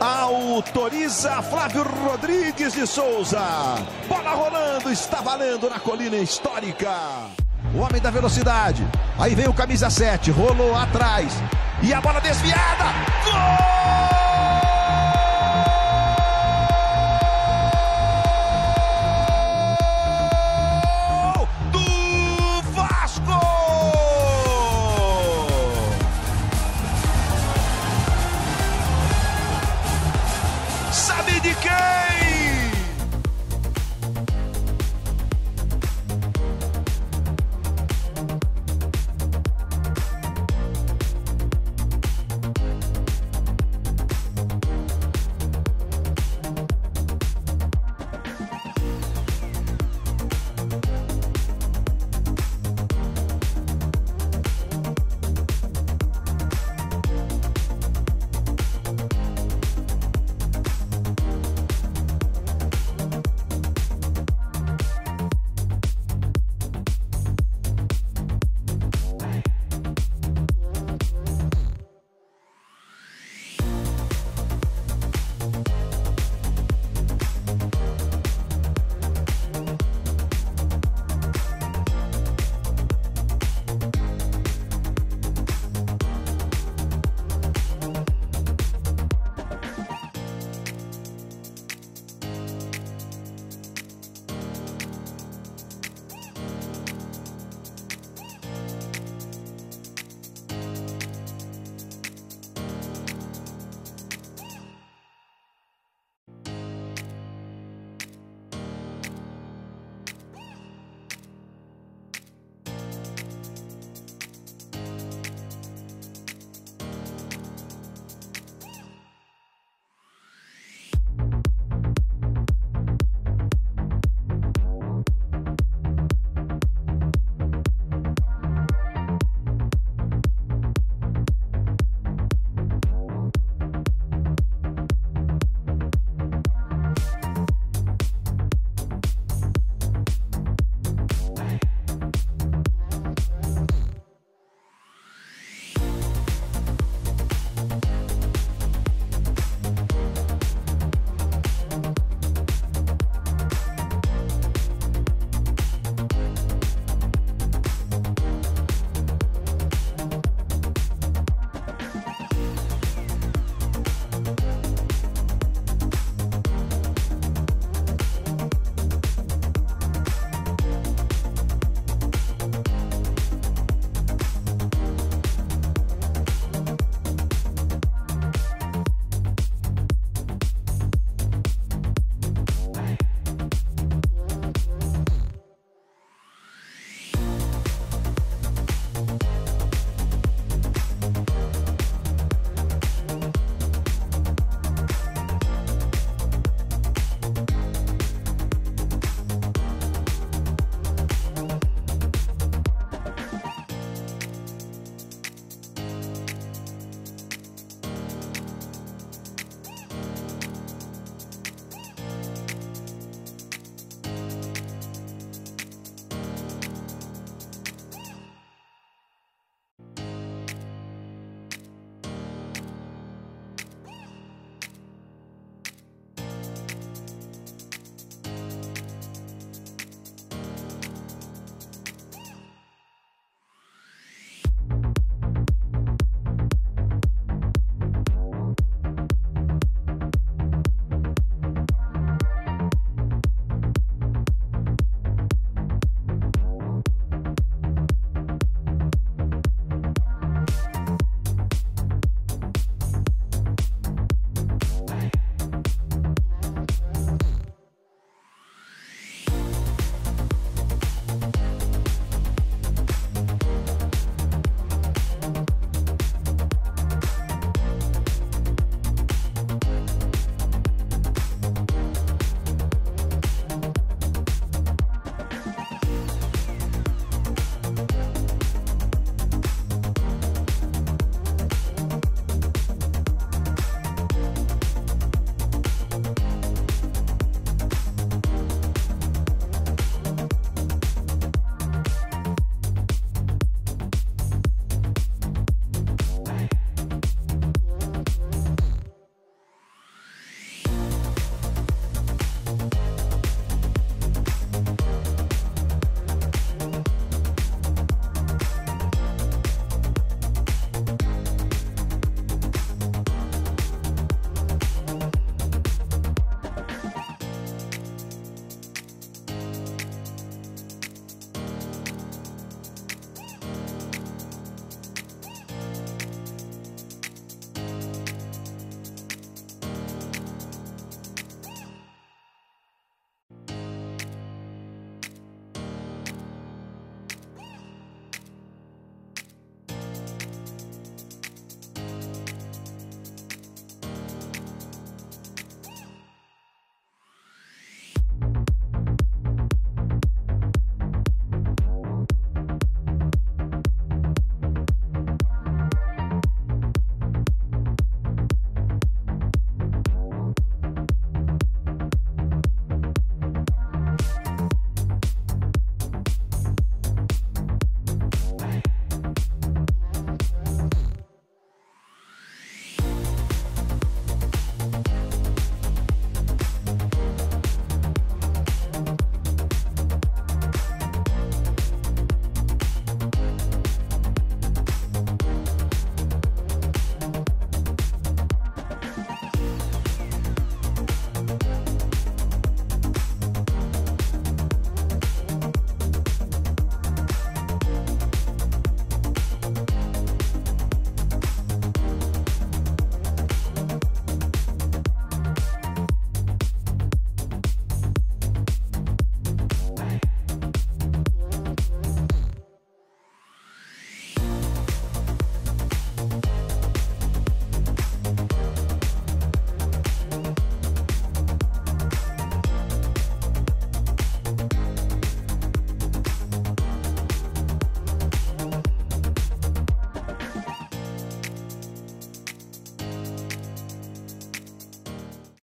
Autoriza Flávio Rodrigues de Souza. Bola rolando, está valendo na colina histórica. O homem da velocidade. Aí vem o camisa 7, rolou atrás. E a bola desviada. Gol!